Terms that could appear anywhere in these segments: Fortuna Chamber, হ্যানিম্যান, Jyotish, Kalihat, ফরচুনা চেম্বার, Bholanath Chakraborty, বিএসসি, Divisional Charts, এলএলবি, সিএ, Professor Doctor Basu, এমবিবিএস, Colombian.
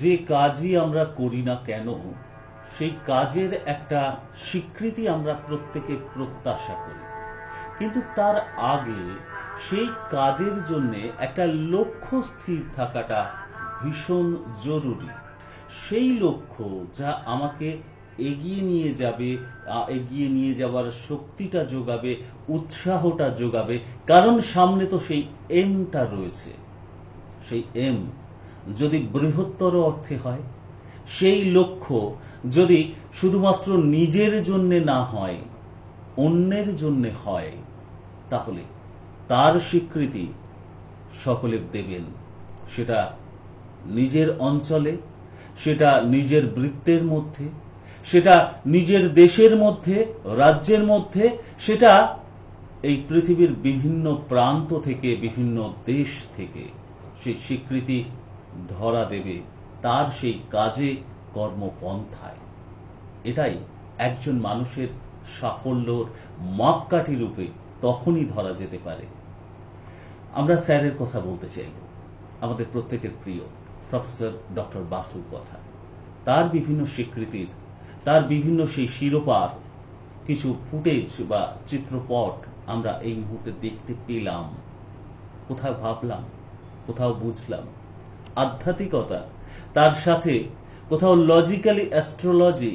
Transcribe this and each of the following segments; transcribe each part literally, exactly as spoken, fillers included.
যে কাজই আমরা করি না কেন, সেই কাজের একটা স্বীকৃতি আমরা প্রত্যেকে প্রত্যাশা করি, কিন্তু তার আগে সেই কাজের জন্য একটা লক্ষ্য স্থির থাকাটা ভীষণ জরুরি। সেই লক্ষ্য যা আমাকে এগিয়ে নিয়ে যাবে, এগিয়ে নিয়ে যাওয়ার শক্তিটা যোগাবে, উৎসাহটা যোগাবে, কারণ সামনে তো সেই এমটা রয়েছে। সেই এম যদি বৃহত্তর অর্থে হয়, সেই লক্ষ্য যদি শুধুমাত্র নিজের জন্যে না হয়, অন্যের জন্যে হয়, তাহলে তার স্বীকৃতি সকলে দেবেন। সেটা নিজের অঞ্চলে, সেটা নিজের বৃত্তের মধ্যে, সেটা নিজের দেশের মধ্যে, রাজ্যের মধ্যে, সেটা এই পৃথিবীর বিভিন্ন প্রান্ত থেকে, বিভিন্ন দেশ থেকে সেই স্বীকৃতি ধরা দেবে তার সেই কাজে, কর্মপন্থায়। এটাই একজন মানুষের সাফল্যর মাপকাঠি রূপে তখনই ধরা যেতে পারে। আমরা স্যারের কথা বলতে চাইব, আমাদের প্রত্যেকের প্রিয় প্রফেসর ডক্টর বাসুর কথা। তার বিভিন্ন স্বীকৃতির, তার বিভিন্ন সেই শিরোপার কিছু ফুটেজ বা চিত্রপট আমরা এই মুহূর্তে দেখতে পেলাম। কোথাও ভাবলাম, কোথাও বুঝলাম আধ্যাত্মিকতা, তার সাথে কোথাও লজিক্যালি অ্যাস্ট্রোলজি,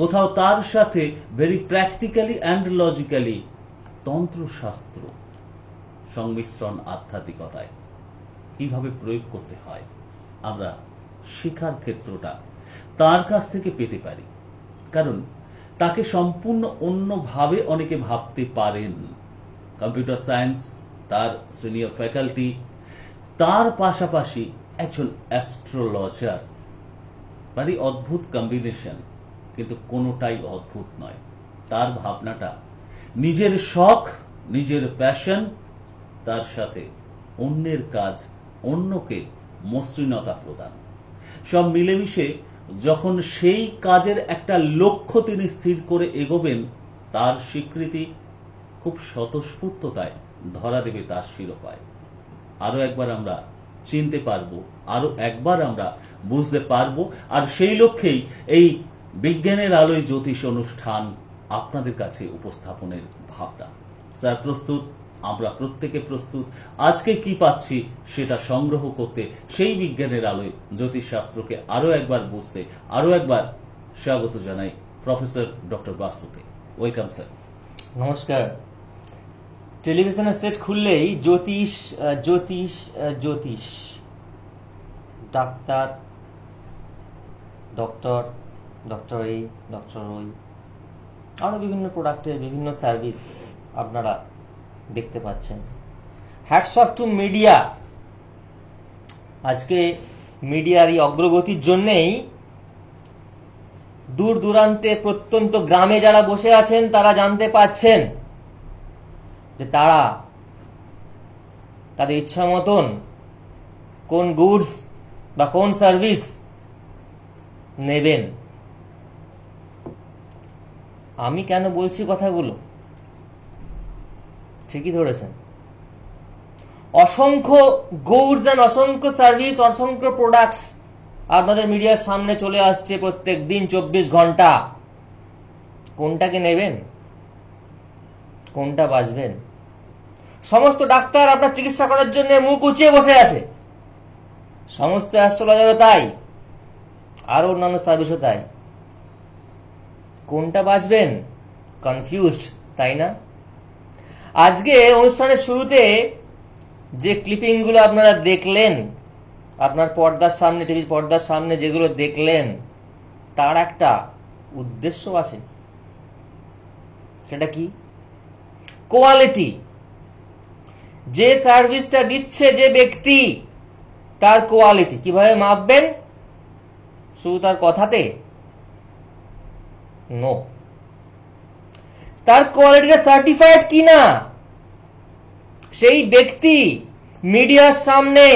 কোথাও তার সাথে ভেরি প্র্যাকটিক্যালি অ্যান্ড লজিক্যালি তন্ত্রশাস্ত্র সংমিশ্রণ। আধ্যাত্মিকতায় কিভাবে প্রয়োগ করতে হয় আমরা শেখার ক্ষেত্রটা তার কাছ থেকে পেতে পারি, কারণ তাকে সম্পূর্ণ অন্যভাবে অনেকে ভাবতে পারেন। কম্পিউটার সায়েন্স তার সিনিয়র ফ্যাকাল্টি, তার পাশাপাশি একজন অ্যাস্ট্রোলজার, ভারি অদ্ভুত কম্বিনেশন, কিন্তু কোনোটাই অদ্ভুত নয়। তার ভাবনাটা নিজের শখ, নিজের প্যাশন, তার সাথে অন্যের কাজ, অন্যকে মসৃণতা প্রদান, সব মিলেমিশে যখন সেই কাজের একটা লক্ষ্য তিনি স্থির করে এগোবেন, তার স্বীকৃতি খুব স্বতঃস্ফূর্ততায় ধরা দেবে তার শিরোপায়। আরও একবার আমরা চিনতে পারবো, আরো একবার আমরা বুঝতে পারবো, আর সেই লক্ষ্যেই এই বিজ্ঞানের আলোয় জ্যোতিষ অনুষ্ঠান আপনাদের কাছে উপস্থাপনের ভাবনা। স্যার প্রস্তুত, আমরা প্রত্যেকে প্রস্তুত। আজকে কি পাচ্ছি সেটা সংগ্রহ করতে, সেই বিজ্ঞানের আলোয় জ্যোতিষশাস্ত্রকে আরো একবার বুঝতে, আরো একবার স্বাগত জানাই প্রফেসর ডক্টর বাসুকে। Welcome sir. নমস্কার। টেলিভিশনের সেট খুললেই জ্যোতিষ জ্যোতিষ জ্যোতিষ, ডাক্তার, ডক্টর, ডক্টর এই, ডক্টর ওই, আরও বিভিন্ন প্রোডাক্টের বিভিন্ন সার্ভিস আপনারা দেখতে পাচ্ছেন। Hats off to media. আজকে মিডিয়ার এই অগ্রগতির জন্যেই দূর দূরান্তে প্রত্যন্ত গ্রামে যারা বসে আছেন তারা জানতে পাচ্ছেন যে তারা তাদের ইচ্ছা মতন কোন গুডস বা কোন সার্ভিস নেবেন। আমি কেন বলছি কথাগুলো, ঠিকই ধরেছেন। অসংখ্য গুডস অ্যান্ড অসংখ্য সার্ভিস, অসংখ্য প্রোডাক্টস আপনাদের মিডিয়ার সামনে চলে আসছে প্রত্যেক দিন চব্বিশ ঘন্টা। কোনটাকে নেবেন, কোনটা বাঁচবেন? সমস্ত ডাক্তার আপনার চিকিৎসা করার জন্য মুখ উঁচিয়ে বসে আছে, সমস্ত অ্যাস্ট্রোলজারও তাই, আর অন্যান্য সার্ভিসও তাই। কোনটা বাঁচবেন, কনফিউজড, তাই না? আজকে অনুষ্ঠানের শুরুতে যে ক্লিপিংগুলো আপনারা দেখলেন, আপনার পর্দার সামনে, টিভির পর্দার সামনে যেগুলো দেখলেন, তার একটা উদ্দেশ্য আছে। সেটা কি? কোয়ালিটি। যে সার্ভিসটা দিচ্ছে যে ব্যক্তি, তার কোয়ালিটি কিভাবে মাপবেন? শুধু তার কথাতে? নো, তার কোয়ালিটিটা সার্টিফাইড কিনা। সেই ব্যক্তি মিডিয়ার সামনে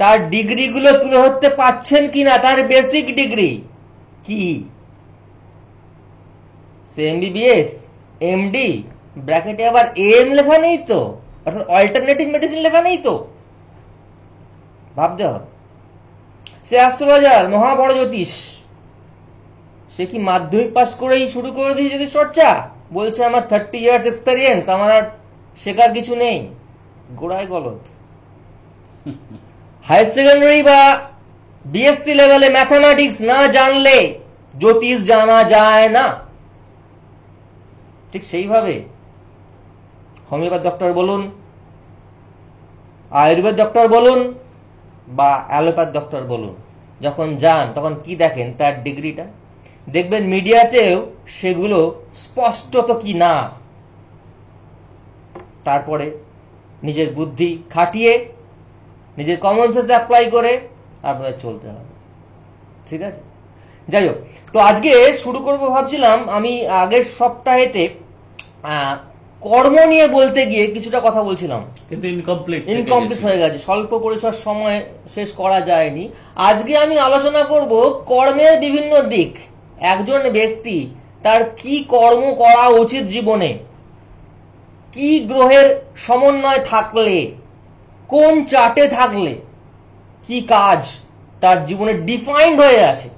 তার ডিগ্রিগুলো তুলে ধরতে পারছেন কিনা, তার বেসিক ডিগ্রি কি? সে এমবিবিএস, এমডি, ব্র্যাকেটে আবার এম লেখা নেই তো, অর্থাৎ অল্টারনেটিভ মেডিসিন লেখা নেই তো, ভাবতে হবে। সে অ্যাস্ট্রোলজার, মহা বড় জ্যোতিষ, সে কি মাধ্যমিক পাস করেই শুরু করে দিয়েছে জ্যোতিষ চর্চা? বলছে আমার থার্টি ইয়ার্স এক্সপেরিয়েন্স, আমার আর শেখার কিছু নেই। গোড়ায় গলত। হায়ার সেকেন্ডারি বা বিএসসি লেভেলে ম্যাথামেটিক্স না জানলে জ্যোতিষ জানা যায় না। ঠিক সেইভাবে হোমিওপ্যাথ ডক্টর বলুন, আয়ুর্বেদ ডক্টর বলুন বা অ্যালোপ্যাথ ডক্টর বলুন, যখন যান তখন কি দেখেন? তার ডিগ্রিটা দেখবেন। মিডিয়াতেও সেগুলো স্পষ্টত কি না। তারপরে নিজের বুদ্ধি খাটিয়ে, নিজের কমন সেন্স অ্যাপ্লাই করে আপনাদের চলতে হবে। ঠিক আছে, যাই হোক। তো আজকে শুরু করব ভাবছিলাম, আমি আগের সপ্তাহেতে কর্ম নিয়ে বলতে গিয়ে কিছুটা কথা বলছিলাম, কিন্তু ইনকমপ্লিট ইনকমপ্লিট হয়ে গেছে, স্বল্প পরিসর সময়ে শেষ করা যায়নি। আজকে আমি আলোচনা করব কর্মের বিভিন্ন দিক, একজন ব্যক্তি তার কি কর্ম করা উচিত জীবনে, কি গ্রহের সমন্বয় থাকলে, কোন চার্টে থাকলে কি কাজ তার জীবনে ডিফাইন্ড হয়ে আছে।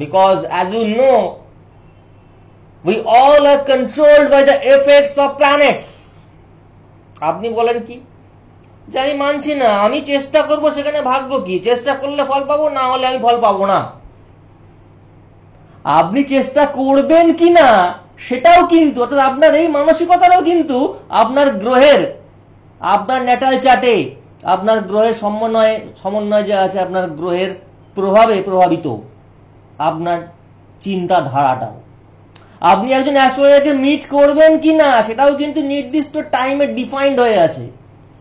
Because as you know, we all are controlled by the effects of planets. আপনি বলেন কি যে আমি মানছি না, আমি চেষ্টা করব, সেখানে ভাগ্য কি? চেষ্টা করলে ফল পাবো, না হলে আমি ফল পাবো না। আপনি চেষ্টা করবেন কি না সেটাও কিন্তু, অর্থাৎ আপনার এই মানসিকতাটাও কিন্তু আপনার গ্রহের, আপনার ন্যাটাল চার্টে আপনার গ্রহের সমন্বয় সমন্বয় যে আছে, আপনার গ্রহের প্রভাবে প্রভাবিত আপনার চিন্তাধারাটাও। আপনি একজন অ্যাস্ট্রোলজারকে মিট করবেন কি না সেটাও কিন্তু নির্দিষ্ট টাইমে ডিফাইন্ড হয়ে আছে।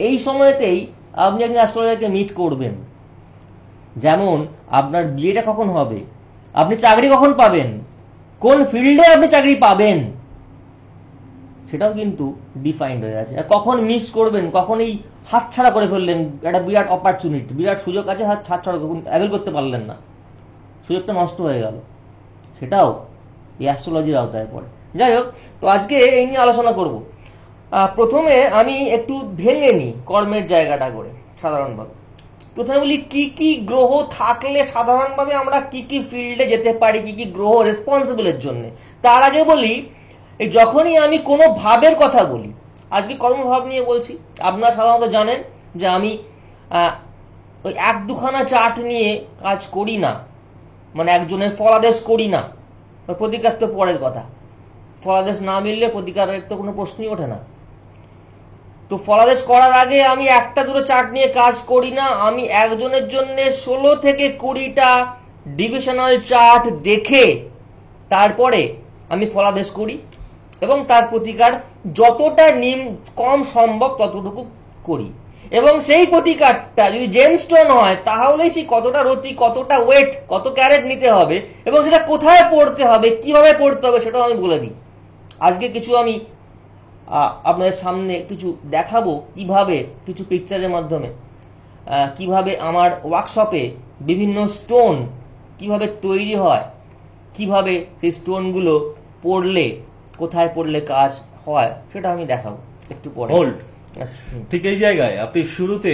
এই সময়তেই আপনি একজন অ্যাস্ট্রোলজারকে মিট করবেন। যেমন আপনার বিয়েটা কখন হবে, আপনি চাকরি কখন পাবেন, কোন ফিল্ডে আপনি চাকরি পাবেন, সেটাও কিন্তু ডিফাইন্ড হয়ে আছে। আর কখন মিস করবেন, কখনই হাতছাড়া করে ফেললেন, একটা বিরাট অপরচুনিটি, বিরাট সুযোগ আছে, হাত হাতছাড়া অ্যাভেল করতে পারলেন না, সুযোগটা নষ্ট হয়ে গেল, সেটাও এই অ্যাস্ট্রোলজির আওতায় পড়ে। যাই হোক, তো আজকে এই নিয়ে আলোচনা করব। প্রথমে আমি একটু ভেঙে নিই কর্মের জায়গাটা করে সাধারণভাবে। প্রথমে বলি কি কি গ্রহ থাকলে সাধারণভাবে আমরা কি কি ফিল্ডে যেতে পারি, কি কি গ্রহ রেসপন্সিবলের জন্য। তার আগে বলি, এই যখনই আমি কোনো ভাবের কথা বলি, আজকে কর্মভাব নিয়ে বলছি, আপনারা সাধারণত জানেন যে আমি ওই এক দুখানা চার্ট নিয়ে কাজ করি না, মানে একজনের ফলাদেশ করি না। প্রতিকার তো পরের কথা, ফলাদেশ না মিললে প্রতিকারের তো কোনো প্রশ্নই ওঠে না। তো ফলাদেশ করার আগে আমি একটা দুটো চার্ট নিয়ে কাজ করি না। আমি একজনের জন্য ষোলো থেকে কুড়িটা ডিভিশনাল চার্ট দেখে তারপরে আমি ফলাদেশ করি, এবং তার প্রতিকার যতটা নিম কম সম্ভব ততটুকু করি। এবং সেই প্রতিকারটা যদি জেমস্টোন হয় তাহলে সেই কতটা রতি, কতটা ওয়েট, কত ক্যারেট নিতে হবে, এবং সেটা কোথায় পড়তে হবে, কিভাবে পড়তে হবে, সেটাও আমি বলে দিই। আজকে কিছু আমি আপনাদের সামনে কিছু দেখাবো, কিভাবে কিছু পিকচারের মাধ্যমে কিভাবে আমার ওয়ার্কশপে বিভিন্ন স্টোন কিভাবে তৈরি হয়, কিভাবে সেই স্টোনগুলো পড়লে কোথায় পড়লে কাজ হয়, সেটা আমি দেখাবো একটু পরে। হোল্ড ঠিক এই জায়গায় আপনি শুরুতে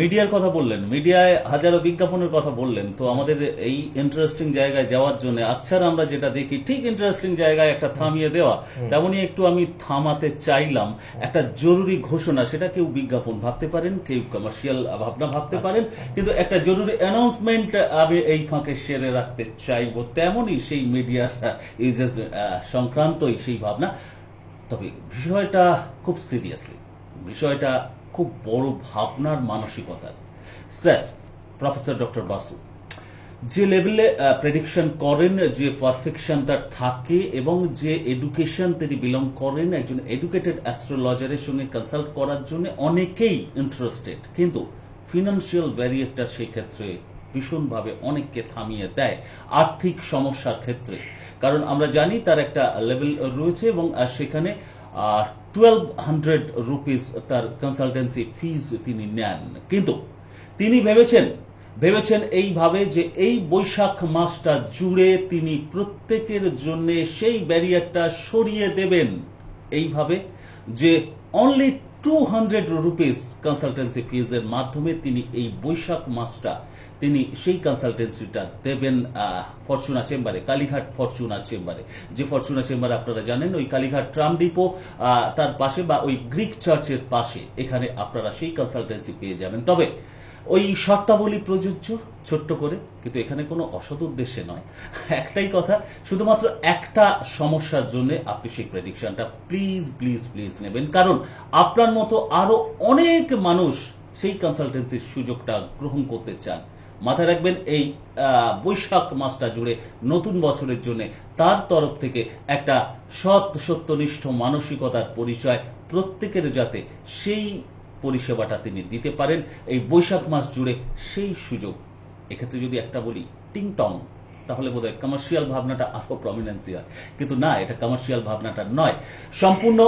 মিডিয়ার কথা বললেন, মিডিয়ায় হাজারো বিজ্ঞাপনের কথা বললেন, তো আমাদের এই ইন্টারেস্টিং জায়গায় যাওয়ার জন্য আকছার আমরা যেটা দেখি ঠিক ইন্টারেস্টিং জায়গায় একটা থামিয়ে দেওয়া, তেমনই একটু আমি থামাতে চাইলাম একটা জরুরি ঘোষণা। সেটা কেউ বিজ্ঞাপন ভাবতে পারেন, কেউ কমার্শিয়াল ভাবনা ভাবতে পারেন, কিন্তু একটা জরুরি অ্যানাউন্সমেন্ট আমি এই ফাঁকে সেরে রাখতে চাইবো। তেমনই সেই মিডিয়া ইউজেস সংক্রান্তই সেই ভাবনা, তবে বিষয়টা খুব সিরিয়াসলি, বিষয়টা খুব বড় ভাবনার মানসিকতার। স্যার প্রফেসর ডক্টর বাসু যে লেভেলে প্রেডিকশন করেন, যে পারফেকশন তার থাকে এবং যে এডুকেশন তিনি বিলং করেন, একজন এডুকেটেড অ্যাস্ট্রোলজারের সঙ্গে কনসাল্ট করার জন্য অনেকেই ইন্টারেস্টেড, কিন্তু ফিনান্সিয়াল ব্যারিয়ারটা সেই ক্ষেত্রে ভীষণভাবে অনেককে থামিয়ে দেয় আর্থিক সমস্যার ক্ষেত্রে। কারণ আমরা জানি তার একটা লেভেল রয়েছে এবং সেখানে টুয়েলভ হান্ড্রেড রুপিস তার কনসালটেন্সি ফিজ তিনি নেন, কিন্তু তিনি ভেবেছেন ভেবেছেন এইভাবে যে এই বৈশাখ মাসটা জুড়ে তিনি প্রত্যেকের জন্য সেই ব্যারিয়ারটা সরিয়ে দেবেন এইভাবে যে only two hundred rupees consultancy ফিজের মাধ্যমে তিনি এই বৈশাখ মাসটা তিনি সেই কনসালটেন্সিটা দেবেন ফরচুনা চেম্বারে, কালীঘাট ফরচুনা চেম্বারে। যে ফরচুনা চেম্বারে আপনারা জানেন ওই কালীঘাট ট্রাম ডিপো তার পাশে বা ওই গ্রিক চার্চের পাশে, এখানে আপনারা সেই কনসালটেন্সি পেয়ে যাবেন। তবে ওই শর্তাবলী প্রযোজ্য ছোট্ট করে, কিন্তু এখানে কোনো অসৎ উদ্দেশ্যে নয়, একটাই কথা, শুধুমাত্র একটা সমস্যার জন্য আপনি সেই প্রেডিকশনটা প্লিজ প্লিজ প্লিজ নেবেন, কারণ আপনার মতো আরো অনেক মানুষ সেই কনসালটেন্সির সুযোগটা গ্রহণ করতে চান। মাথায় রাখবেন এই বৈশাখ মাসটা জুড়ে নতুন বছরের জন্য তার তরফ থেকে একটা সৎ সত্যনিষ্ঠ মানসিকতার পরিচয়, প্রত্যেকের যাতে সেই পরিষেবাটা তিনি দিতে পারেন এই বৈশাখ মাস জুড়ে সেই সুযোগ। এক্ষেত্রে যদি একটা বলি টিং টং, তাহলে বোধহয় কমার্শিয়াল ভাবনাটা আরো প্রমিনেন্সি হয়, কিন্তু না, এটা কমার্শিয়াল ভাবনাটা নয়, সম্পূর্ণ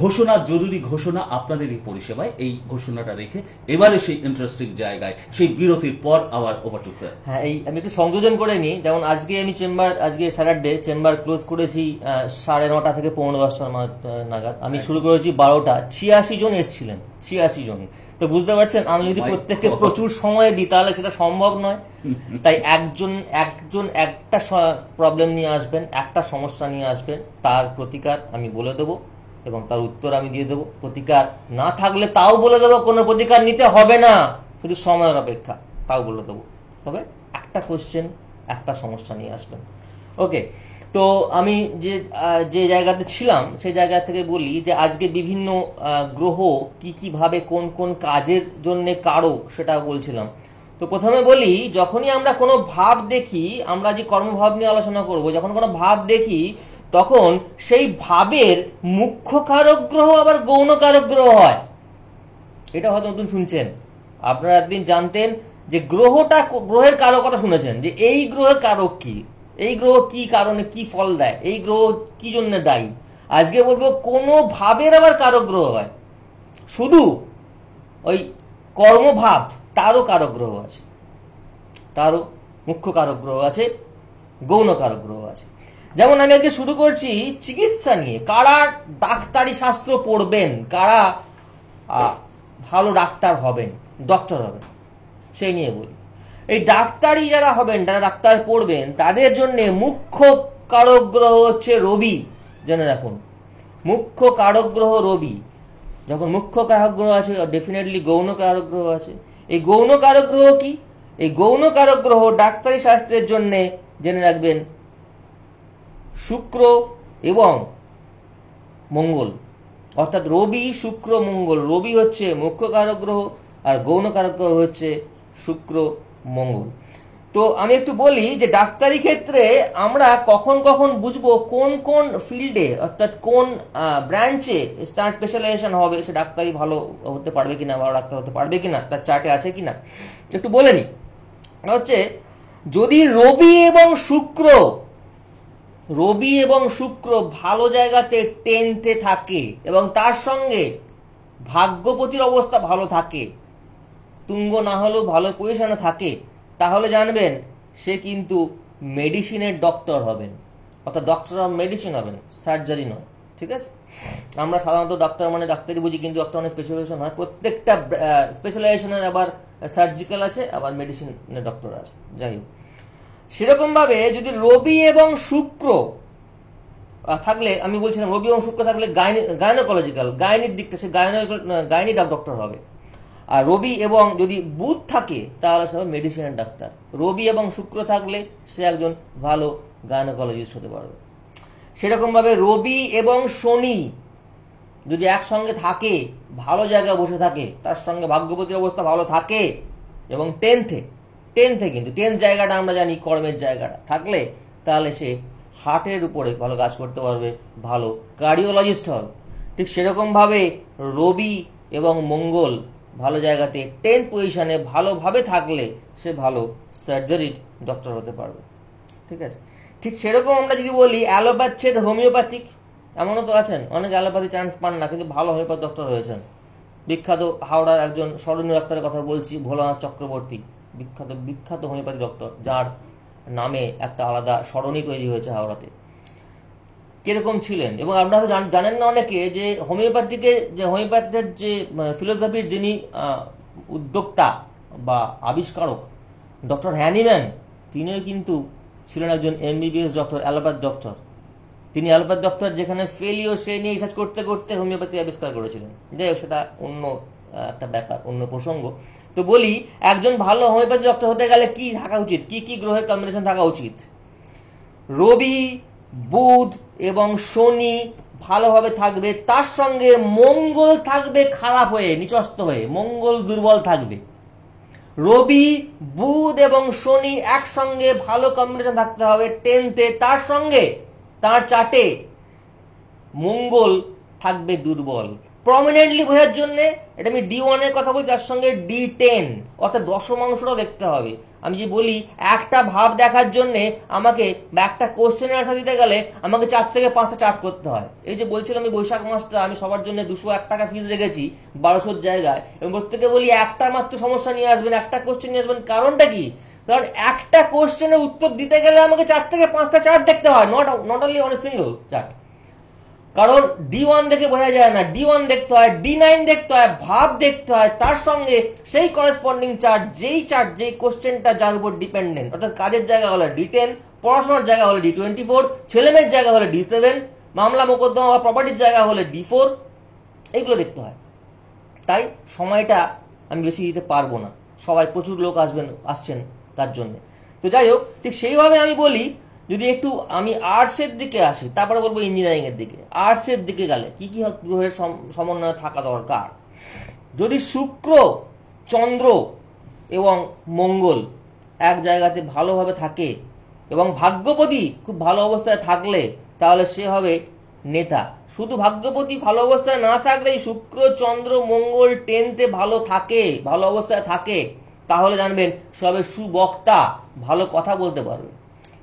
ঘোষণা, জরুরি ঘোষণা আপনাদের এই পরিষেবায়। এই ঘোষণাটা রেখে এবারে সেই ইন্টারেস্টিং জায়গায়, সেই বিরতির পর আবার ওভার টু স্যার। হ্যাঁ, এই আমি একটু সংযোজন করে নিই, যেমন আজকে আমি চেম্বার, আজকে স্যাটারডে চেম্বার ক্লোজ করেছি সাড়ে নটা থেকে পৌনে দশটা নাগাদ, আমি শুরু করেছি বারোটা, ছিয়াশি জন এসেছিলেন, ছিয়াশি জন। তো বুঝতে পারছেন আমি যদি প্রত্যেককে প্রচুর সময় দিই তাহলে সেটা সম্ভব নয়, তাই একজন একজন একটা প্রবলেম নিয়ে আসবেন, একটা সমস্যা নিয়ে আসবেন, তার প্রতিকার আমি বলে দেবো এবং তার উত্তর আমি দিয়ে দেবো। প্রতিকার না থাকলে তাও বলে দেবো, কোনো প্রতিকার নিতে হবে না, শুধু সময়ের অপেক্ষা, তাও বলে দেবো। তবে একটা কোয়েশ্চেন, একটা সমস্যা নিয়ে আসবেন। ওকে, তো আমি যে যে জায়গাতে ছিলাম সেই জায়গা থেকে বলি যে আজকে বিভিন্ন গ্রহ কি কিভাবে কোন কোন কাজের জন্য কারক সেটা বলছিলাম। তো প্রথমে বলি, যখনই আমরা কোনো ভাব দেখি, আমরা যে কর্মভাব নিয়ে আলোচনা করব, যখন কোনো ভাব দেখি তখন সেই ভাবের মুখ্য কারক গ্রহ আবার গৌণ কারক গ্রহ হয়। এটা হয়তো নতুন শুনছেন, আপনারা একদিন জানতেন যে গ্রহটা, গ্রহের কারকতা শুনেছেন যে এই গ্রহের কারক কি, এই গ্রহ কি কারণে কি ফল দেয়, এই গ্রহ কি জন্য দায়ী। আজকে বলবো কোনো ভাবের আবার কারক গ্রহ হয়, শুধু ওই কর্মভাব তারও কারক গ্রহ আছে, তারও মুখ্য কারক গ্রহ আছে, গৌণ কারক গ্রহ আছে। যেমন আমি আজকে শুরু করছি চিকিৎসা নিয়ে, কারা ডাক্তারি শাস্ত্র পড়বেন, কারা ভালো ডাক্তার হবেন, ডক্টর হবেন, সেই নিয়ে বলি। এই ডাক্তারি যারা হবেন, যারা ডাক্তার পড়বেন, তাদের জন্য মুখ্য কারক গ্রহ হচ্ছে রবি। জেনে রাখুন, মুখ্য কারক গ্রহ রবি। যখন মুখ্য কারক গ্রহ আছে, ডেফিনেটলি গৌণ কারক গ্রহ আছে। এই গৌণ কারক গ্রহ কি? এই গৌণ কারক গ্রহ ডাক্তারি শাস্ত্রের জন্য জেনে রাখবেন শুক্র এবং মঙ্গল, অর্থাৎ রবি, শুক্র, মঙ্গল। রবি হচ্ছে মুখ্য কারক গ্রহ আর গৌণ কারক গ্রহ হচ্ছে শুক্র, মঙ্গল। তো আমি একটু বলি যে ডাক্তারি ক্ষেত্রে আমরা কখন কখন বুঝবো কোন কোন ফিল্ডে, অর্থাৎ কোন ব্রাঞ্চে তার স্পেশালাইজেশন হবে, সে ডাক্তারি ভালো হতে পারবে কিনা, ভালো ডাক্তার হতে পারবে কিনা, তার চার্টে আছে কিনা, একটু বলে নি। হচ্ছে যদি রবি এবং শুক্র, রবি এবং শুক্র ভালো জায়গাতে টেনতে থাকে এবং তার সঙ্গে ভাগ্যপতির অবস্থা ভালো থাকে, তুঙ্গ না হলেও ভালো পজিশনে থাকে, তাহলে জানবেন সে কিন্তু মেডিসিনের ডক্টর হবেন, অর্থাৎ ডক্টর অফ মেডিসিন হবেন, সার্জারি নয়, ঠিক আছে। আমরা সাধারণত ডাক্তার মানে ডাক্তারই বুঝি, কিন্তু একটা অনেক স্পেশালাইজেশন হয়, প্রত্যেকটা স্পেশালাইজেশনের আবার সার্জিক্যাল আছে, আবার মেডিসিনের ডক্টর আছে। যাই হোক, সেরকমভাবে যদি রবি এবং শুক্র থাকলে, আমি বলছিলাম রবি এবং শুক্র থাকলে গাইনি গাইনোকোলজিক্যাল গাইনির দিকটা সে গাইনো গাইনি ডক্টর হবে। আর রবি এবং যদি বুধ থাকে তাহলে সে হবে মেডিসিনের ডাক্তার। রবি এবং শুক্র থাকলে সে একজন ভালো গাইনোকোলজিস্ট হতে পারবে। সেরকমভাবে রবি এবং শনি যদি একসঙ্গে থাকে, ভালো জায়গায় বসে থাকে, তার সঙ্গে ভাগ্যবতীর অবস্থা ভালো থাকে এবং টেন্থে টেন্থে কিন্তু টেন্থ জায়গাটা আমরা জানি কর্মের জায়গাটা থাকলে, তাহলে সে হার্টের উপরে ভালো কাজ করতে পারবে, ভালো কার্ডিওলজিস্ট হবে। ঠিক সেরকমভাবে রবি এবং মঙ্গল ভালো জায়গাতে টেন্থ পজিশনে ভালোভাবে থাকলে সে ভালো সার্জারির ডক্টর হতে পারবে। ঠিক আছে, ঠিক সেরকম আমরা যদি বলি অ্যালোপ্যাথ ছেড় হোমিওপ্যাথিক, এমনও তো আছেন অনেক অ্যালোপ্যাথি চান্স পান না কিন্তু ভালো হোমিওপ্যাথ ডক্টর হয়েছেন। বিখ্যাত হাওড়ার একজন স্মরণীয় ডাক্তারের কথা বলছি, ভোলানাথ চক্রবর্তী, বিখ্যাত বিখ্যাত হোমিওপ্যাথি ডক্টর, যার নামে একটা আলাদা স্মরণী তৈরি হয়েছে হাওড়াতে। কিরকম ছিলেন, এবং আপনারা তো জানেন না অনেকে যে হোমিওপ্যাথিকে যে হোমিওপ্যাথের যে ফিলোসফির যিনি উদ্যোক্তা বা আবিষ্কারক ডক্টর হ্যানিম্যান, তিনিও কিন্তু ছিলেন একজন এমবিবিএস ডক্টর, অ্যালোপ্যাথ ডক্টর। তিনি অ্যালোপ্যাথ ডক্টর যেখানে ফেলিও সে নিয়ে রিসার্চ করতে করতে হোমিওপ্যাথি আবিষ্কার করেছিলেন। যাই হোক, সেটা অন্য একটা ব্যাপার, অন্য প্রসঙ্গ। তো বলি, একজন ভালো হোমিওপ্যাথি ডক্টর হতে গেলে কি থাকা উচিত, কি কি গ্রহের কম্বিনেশন থাকা উচিত? রবি, বুধ এবং শনি ভালোভাবে থাকবে, তার সঙ্গে মঙ্গল থাকবে খারাপ হয়ে, নিচস্থ হয়ে, মঙ্গল দুর্বল থাকবে। রবি, বুধ এবং শনি একসঙ্গে ভালো কম্বিনেশন থাকতে হবে টেনতে, তার সঙ্গে তার চাটে মঙ্গল থাকবে দুর্বল। প্রমিনেন্টলি বোঝার জন্য এটা আমি ডি ওয়ানের কথা বলি, তার সঙ্গে ডি টেন অর্থাৎ দশমাংশটাও দেখতে হবে। আমি যদি বলি একটা ভাব দেখার জন্যে আমাকে বা একটা কোশ্চেন অ্যান্সার দিতে গেলে আমাকে চার থেকে পাঁচটা চার্ট করতে হয়। এই যে বলছিলাম আমি বৈশাখ মাসটা আমি সবার জন্য দুশো এক টাকা ফিজ রেখেছি বারোশোর জায়গায়, এবং প্রত্যেকে বলি একটা মাত্র সমস্যা নিয়ে আসবেন, একটা কোশ্চেন নিয়ে আসবেন। কারণটা কি? কারণ একটা কোশ্চেনের উত্তর দিতে গেলে আমাকে চার থেকে পাঁচটা চার্ট দেখতে হয়, not not only on a single chart. কারণ ডি ওয়ান দেখে বোঝা যায় না, ডি ওয়ান দেখতে হয়, ডি নাইন দেখতে হয়, ভাব দেখতে হয়, তার সঙ্গে সেই করেসপন্ডিং চার্ট, যেই চার্ট যেই কোশ্চেনটা যার উপর ডিপেন্ডেন্ট, অর্থাৎ কাজের জায়গা হলে ডি টেন, পড়াশোনার জায়গা হলে ডি টোয়েন্টি ফোর, ছেলেমেয়ের জায়গা হলে ডি সেভেন, মামলা মোকদ্দমা বা প্রপার্টির জায়গা হলে ডি ফোর, এইগুলো দেখতে হয়। তাই সময়টা আমি বেশি দিতে পারবো না, সবাই প্রচুর লোক আসবেন আসছেন তার জন্য। তো যাই হোক, ঠিক সেইভাবে আমি বলি, যদি একটু আমি আর্টসের দিকে আসি, তারপরে বলবো ইঞ্জিনিয়ারিংয়ের দিকে। আর্টসের দিকে গেলে কী কী গ্রহের সমন্বয় থাকা দরকার? যদি শুক্র, চন্দ্র এবং মঙ্গল এক জায়গাতে ভালোভাবে থাকে এবং ভাগ্যপতি খুব ভালো অবস্থায় থাকলে, তাহলে সে হবে নেতা। শুধু ভাগ্যপতি ভালো অবস্থায় না থাকলেই শুক্র, চন্দ্র, মঙ্গল টেনতে ভালো থাকে, ভালো অবস্থায় থাকে, তাহলে জানবেন সে হবে সুবক্তা, ভালো কথা বলতে পারবে।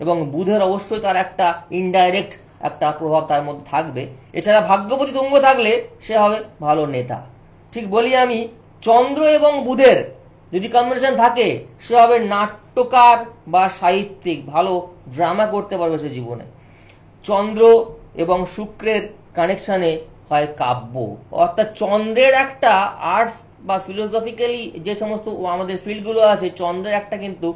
এবং বুধের অবশ্যই তার একটা ইনডাইরেক্ট একটা প্রভাব তার মধ্যে থাকবে। এছাড়া ভাগ্যপতি তুঙ্গ থাকলে সে হবে ভালো নেতা। ঠিক বলি আমি, চন্দ্র এবং বুধের যদি কম্বিনেশন থাকে সে হবে নাট্যকার বা সাহিত্যিক, ভালো ড্রামা করতে পারবে সে জীবনে। চন্দ্র এবং শুক্রের কানেকশানে হয় কাব্য, অর্থাৎ চন্দ্রের একটা আর্টস বা ফিলোসফিক্যালি যে সমস্ত আমাদের ফিল্ডগুলো আছে, চন্দ্রের একটা কিন্তু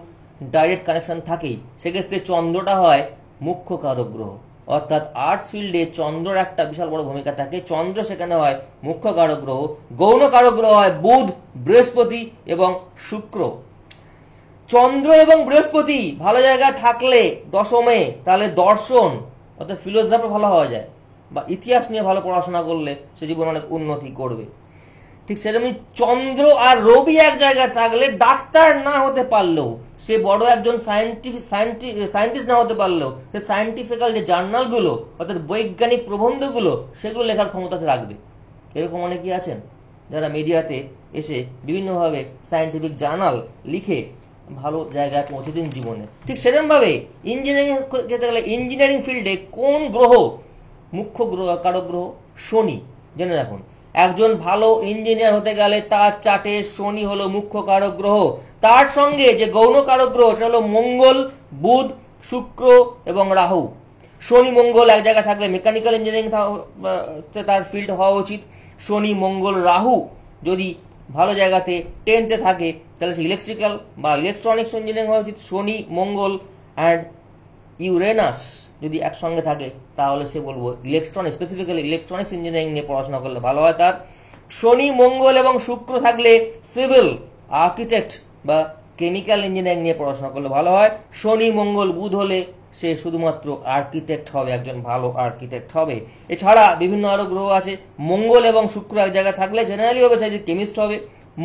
ডাইরেক্ট কানেকশন থাকেই। সেক্ষেত্রে চন্দ্রটা হয় মুখ্য কারক গ্রহ, অর্থাৎ আর্টস ফিল্ডে চন্দ্রর একটা বিশাল বড় ভূমিকা থাকে। চন্দ্র সেখানে হয় মুখ্য কারক গ্রহ। গৌণ কারক গ্রহ হয় বুধ, বৃহস্পতি এবং শুক্র। চন্দ্র এবং বৃহস্পতি ভালো জায়গায় থাকলে দশমে, তাহলে দর্শন অর্থাৎ ফিলোসফি ভালো হওয়া যায়, বা ইতিহাস নিয়ে ভালো পড়াশোনা করলে সে জীবনে অনেক উন্নতি করবে। ঠিক সেরকমই চন্দ্র আর রবি এক জায়গায় থাকলে, ডাক্তার না হতে পারলেও, সে বড় একজন সায়েন্টিফিক সায়েন্টিস্ট না হতে পারলেও, সে সায়েন্টিফিক্যাল যে জার্নালগুলো অর্থাৎ বৈজ্ঞানিক প্রবন্ধগুলো সেগুলো লেখার ক্ষমতাতে রাখবে। এরকম অনেকেই আছেন যারা মিডিয়াতে এসে বিভিন্নভাবে সায়েন্টিফিক জার্নাল লিখে ভালো জায়গায় পৌঁছে দিন জীবনে। ঠিক সেরকমভাবে ইঞ্জিনিয়ারিং যেতে গেলে ইঞ্জিনিয়ারিং ফিল্ডে কোন গ্রহ মুখ্য গ্রহ কারক গ্রহ? শনি। জেনে রাখুন, একজন ভালো ইঞ্জিনিয়ার হতে গেলে তার চার্টে শনি হলো মুখ্য কারক গ্রহ, তার সঙ্গে যে গৌণ কারক গ্রহ সেটা হলো মঙ্গল, বুধ, শুক্র এবং রাহু। শনি মঙ্গল এক জায়গায় থাকলে মেকানিক্যাল ইঞ্জিনিয়ারিং তার ফিল্ড হওয়া উচিত। শনি মঙ্গল রাহু যদি ভালো জায়গাতে টেনতে থাকে তাহলে সে ইলেকট্রিক্যাল বা ইলেকট্রনিক্স ইঞ্জিনিয়ারিং হওয়া উচিত। শনি মঙ্গল অ্যান্ড ইউরেনাস যদি একসঙ্গে থাকে তাহলে সে বলবো ইলেকট্রনিক, স্পেসিফিক্যালি ইলেকট্রনিক্স ইঞ্জিনিয়ারিং নিয়ে পড়াশোনা করলে ভালো হয় তার। শনি মঙ্গল এবং শুক্র থাকলে সিভিল, আর্কিটেক্ট বা কেমিক্যাল ইঞ্জিনিয়ারিং নিয়ে পড়াশোনা করলে ভালো হয়। শনি মঙ্গল বুধ হলে সে শুধুমাত্র আর্কিটেক্ট হবে, একজন ভালো আর্কিটেক্ট হবে। এছাড়া বিভিন্ন আরো গ্রহ আছে, মঙ্গল এবং শুক্র এক জায়গায় থাকলে জেনারেলি হবে সে যে কেমিস্ট হবে।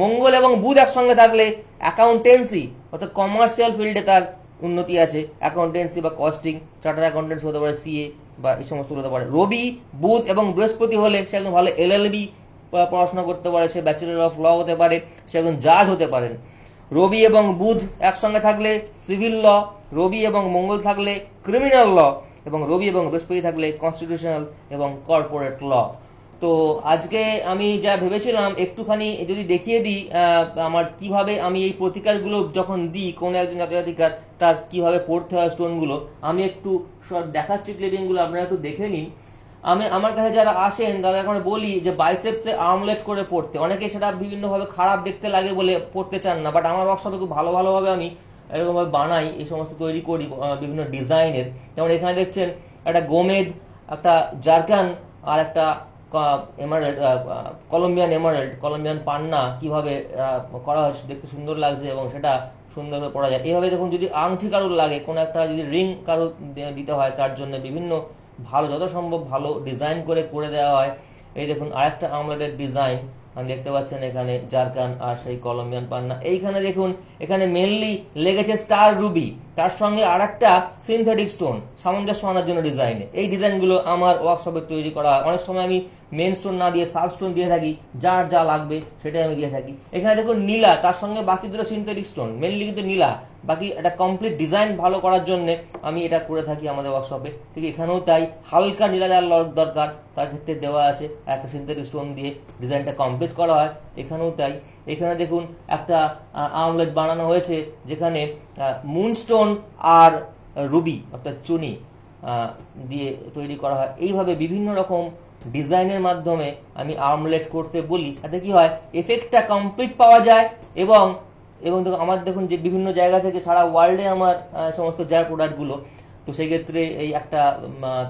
মঙ্গল এবং বুধ একসঙ্গে থাকলে অ্যাকাউন্টেন্সি অর্থাৎ কমার্শিয়াল ফিল্ডে তার উন্নতি আছে, অ্যাকাউন্টেন্সি বা কস্টিং, চার্টার্ড অ্যাকাউন্টেন্সি হতে পারে, সিএ বা এই সমস্ত হতে পারে। রবি বুধ এবং বৃহস্পতি হলে সে একজন ভালো এলএলবি পড়াশোনা করতে পারে, সে ব্যাচেলর অফ ল হতে পারে, সে একজন জাজ হতে পারেন। রবি এবং বুধ একসঙ্গে থাকলে সিভিল ল, রবি এবং মঙ্গল থাকলে ক্রিমিনাল ল, এবং রবি এবং বৃহস্পতি থাকলে কনস্টিটিউশনাল এবং কর্পোরেট ল। তো আজকে আমি যা ভেবেছিলাম একটুখানি যদি দেখিয়ে দিই আমার কিভাবে আমি এই প্রতিকারগুলো যখন দিই কোনো একজন জাতীয়াধিকার তার কিভাবে পড়তে হয় স্টোনগুলো, আমি একটু শর্ট দেখাচ্ছি ক্লিপিংগুলো, আপনারা একটু দেখে নিন। আমি আমার কাছে যারা আসেন তাদের এখন বলি যে বাইসেপসে আর্মলেট করে পড়তে, অনেকে সেটা বিভিন্নভাবে খারাপ দেখতে লাগে বলে পড়তে চান না, বাট আমার ওয়ার্কশপে খুব ভালো ভালোভাবে আমি এরকমভাবে বানাই, এই সমস্ত তৈরি করি বিভিন্ন ডিজাইনের। যেমন এখানে দেখছেন একটা গোমেদ, একটা জারকান আর একটা এমারেল্ড, কলম্বিয়ান এমারেল্ড, কলম্বিয়ান পান্না কিভাবে করা হয়, দেখতে সুন্দর লাগছে এবং সেটা সুন্দরভাবে পড়া যায়। এইভাবে দেখুন, যদি আংটি কারুর লাগে, কোনো একটা যদি রিং কারুর দিতে হয়, তার জন্য বিভিন্ন ভালো যত সম্ভব ভালো ডিজাইন করে করে দেওয়া হয়। এই দেখুন আরেকটা আমলেটের ডিজাইন আপনি দেখতে পাচ্ছেন এখানে, জারকান আর সেই কলম্বিয়ান পান্না। এইখানে দেখুন এখানে মেনলি লেগেছে স্টার রুবি, তার সঙ্গে আর একটা সিনথেটিক স্টোন সামঞ্জস্য আনার জন্য ডিজাইনে। এই ডিজাইনগুলো আমার ওয়ার্কশপে তৈরি করা হয়। অনেক সময় আমি মেন স্টোন না দিয়ে সাব স্টোন দিয়ে থাকি, যার যা লাগবে সেটাই আমি দিয়ে থাকি। এখানে দেখুন নীলা, তার সঙ্গে বাকি দুটো সিনথেটিক স্টোন, মেনলি কিন্তু নীলা, বাকি একটা কমপ্লিট ডিজাইন ভালো করার জন্য আমি এটা করে থাকি আমাদের ওয়ার্কশপে। ঠিক এখানেও তাই, হালকা নীলা যার দরকার তার ক্ষেত্রে দেওয়া আছে, একটা সিনথেটিক স্টোন দিয়ে ডিজাইনটা কমপ্লিট করা হয়। এখানেও তাই। এখানে দেখুন একটা আমলেট বানানো হয়েছে যেখানে মুনস্টোন আর রুবি অর্থাৎ চুনি দিয়ে তৈরি করা হয়। এইভাবে বিভিন্ন রকম ডিজাইনের মাধ্যমে আমি আর্মলেট করতে বলি, তাতে কি হয় এফেক্টটা কমপ্লিট পাওয়া যায়। এবং এবং আমার দেখুন যে বিভিন্ন জায়গা থেকে সারা ওয়ার্ল্ডে আমার সমস্ত যার প্রোডাক্টগুলো, তো সেক্ষেত্রে এই একটা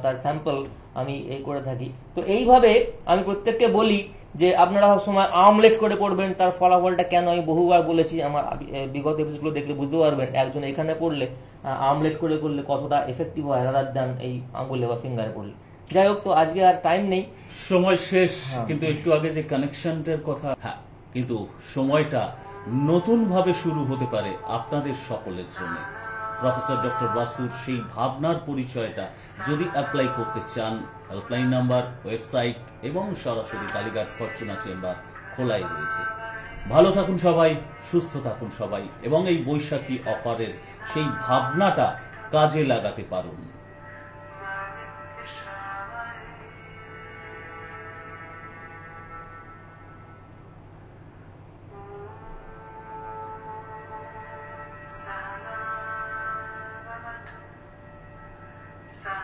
তার স্যাম্পল আমি এই করে থাকি। তো এইভাবে আমি প্রত্যেককে বলি যে আপনারা সবসময় আর্মলেট করে পড়বেন। তার ফলাফলটা কেন আমি বহুবার বলেছি, আমার বিগত এপিসোডগুলো দেখলে বুঝতে পারবেন। একজন এখানে পড়লে আর্মলেট করে করলে কতটা এফেক্টিভ হয় রাদার দ্যান এই আঙুলে বা ফিঙ্গারে পড়লে। যাই হোক, তো আজকে আর টাইম নেই, সময় শেষ। কিন্তু একটু আগে যে কানেকশনটার কথা, হ্যাঁ, কিন্তু সময়টা নতুন ভাবে শুরু হতে পারে আপনাদের সকলের জন্য। প্রফেসর ডক্টর বাসুর সেই ভাবনার পরিচয়টা যদি অ্যাপ্লাই করতে চান, হেল্পলাইন নাম্বার, ওয়েবসাইট এবং সরাসরি কালীঘাট ফরচুনা চেম্বার খোলাই রয়েছে। ভালো থাকুন সবাই, সুস্থ থাকুন সবাই, এবং এই বৈশাখী অফারের সেই ভাবনাটা কাজে লাগাতে পারুন। So